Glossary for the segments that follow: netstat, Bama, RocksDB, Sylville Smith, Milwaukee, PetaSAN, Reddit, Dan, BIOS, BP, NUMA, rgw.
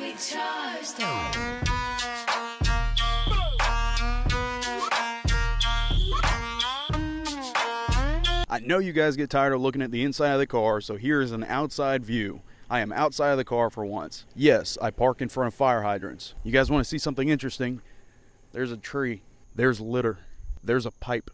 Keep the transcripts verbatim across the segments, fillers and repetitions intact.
we charged on. I know you guys get tired of looking at the inside of the car, so here is an outside view. I am outside of the car for once. Yes, I park in front of fire hydrants. You guys want to see something interesting? There's a tree. There's litter. There's a pipe.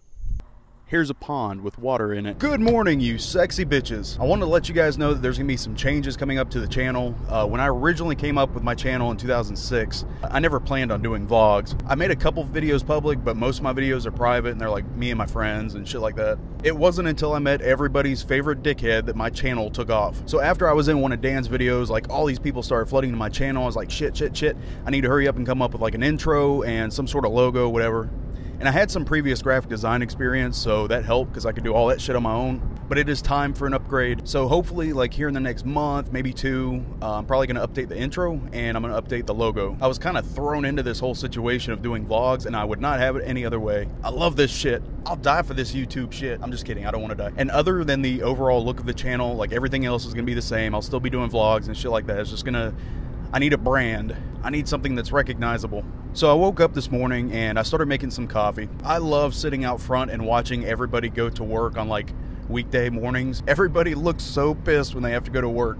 Here's a pond with water in it. Good morning, you sexy bitches. I want to let you guys know that there's gonna be some changes coming up to the channel. Uh, when I originally came up with my channel in two thousand six, I never planned on doing vlogs. I made a couple videos public, but most of my videos are private and they're like me and my friends and shit like that. It wasn't until I met everybody's favorite dickhead that my channel took off. So after I was in one of Dan's videos, like all these people started flooding to my channel. I was like, shit, shit, shit. I need to hurry up and come up with like an intro and some sort of logo, whatever. And I had some previous graphic design experience, so that helped because I could do all that shit on my own. But it is time for an upgrade. So hopefully, like here in the next month, maybe two, uh, I'm probably going to update the intro and I'm going to update the logo. I was kind of thrown into this whole situation of doing vlogs and I would not have it any other way. I love this shit. I'll die for this YouTube shit. I'm just kidding. I don't want to die. And other than the overall look of the channel, like everything else is going to be the same. I'll still be doing vlogs and shit like that. It's just going to... I need a brand. I need something that's recognizable. So I woke up this morning and I started making some coffee. I love sitting out front and watching everybody go to work on like weekday mornings. Everybody looks so pissed when they have to go to work.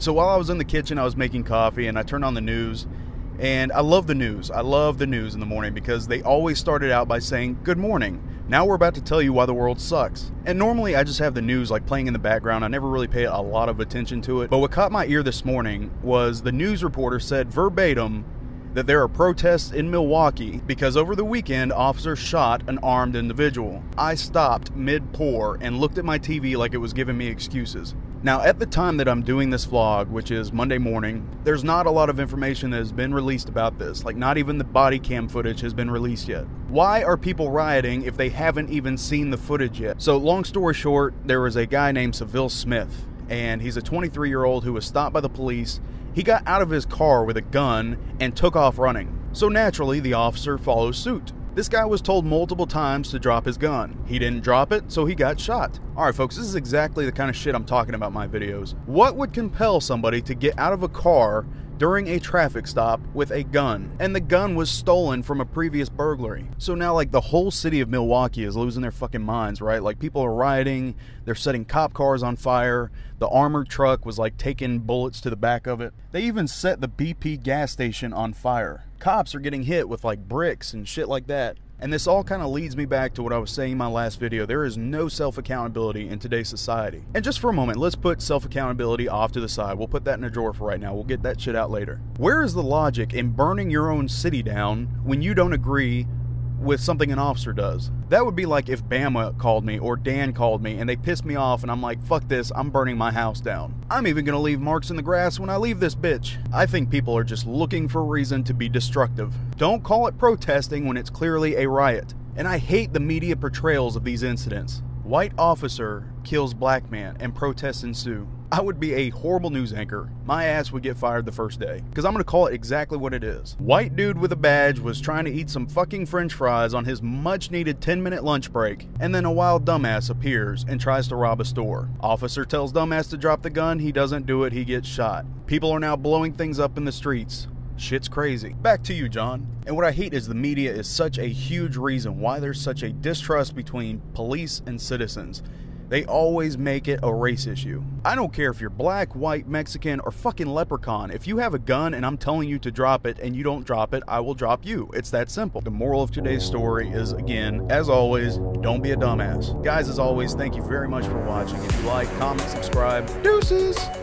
So while I was in the kitchen, I was making coffee and I turned on the news. And I love the news. I love the news in the morning because they always started out by saying, good morning. Now we're about to tell you why the world sucks. And normally I just have the news like playing in the background. I never really pay a lot of attention to it. But what caught my ear this morning was the news reporter said verbatim that there are protests in Milwaukee because over the weekend officers shot an armed individual. I stopped mid-pour and looked at my T V like it was giving me excuses. Now, at the time that I'm doing this vlog, which is Monday morning, there's not a lot of information that has been released about this. Like, not even the body cam footage has been released yet. Why are people rioting if they haven't even seen the footage yet? So, long story short, there was a guy named Sylville Smith, and he's a twenty-three-year-old who was stopped by the police. He got out of his car with a gun and took off running. So, naturally, the officer follows suit. This guy was told multiple times to drop his gun. He didn't drop it, so he got shot. Alright folks, this is exactly the kind of shit I'm talking about in my videos. What would compel somebody to get out of a car during a traffic stop with a gun? And the gun was stolen from a previous burglary. So now like the whole city of Milwaukee is losing their fucking minds, right? Like people are rioting, they're setting cop cars on fire, the armored truck was like taking bullets to the back of it. They even set the B P gas station on fire. Cops are getting hit with like bricks and shit like that. And this all kind of leads me back to what I was saying in my last video. There is no self-accountability in today's society. And just for a moment, let's put self-accountability off to the side. We'll put that in a drawer for right now. We'll get that shit out later. Where is the logic in burning your own city down when you don't agree with something an officer does? That would be like if Bama called me or Dan called me and they pissed me off and I'm like, fuck this, I'm burning my house down. I'm even gonna leave marks in the grass when I leave this bitch. I think people are just looking for a reason to be destructive. Don't call it protesting when it's clearly a riot. And I hate the media portrayals of these incidents. White officer kills black man and protests ensue. I would be a horrible news anchor. My ass would get fired the first day. Because I'm going to call it exactly what it is. White dude with a badge was trying to eat some fucking french fries on his much needed ten minute lunch break. And then a wild dumbass appears and tries to rob a store. Officer tells dumbass to drop the gun. He doesn't do it. He gets shot. People are now blowing things up in the streets. Shit's crazy. Back to you, John. And what I hate is the media is such a huge reason why there's such a distrust between police and citizens. They always make it a race issue. I don't care if you're black, white, Mexican, or fucking leprechaun. If you have a gun and I'm telling you to drop it and you don't drop it, I will drop you. It's that simple. The moral of today's story is, again, as always, don't be a dumbass. Guys, as always, thank you very much for watching. If you like, comment, subscribe. Deuces!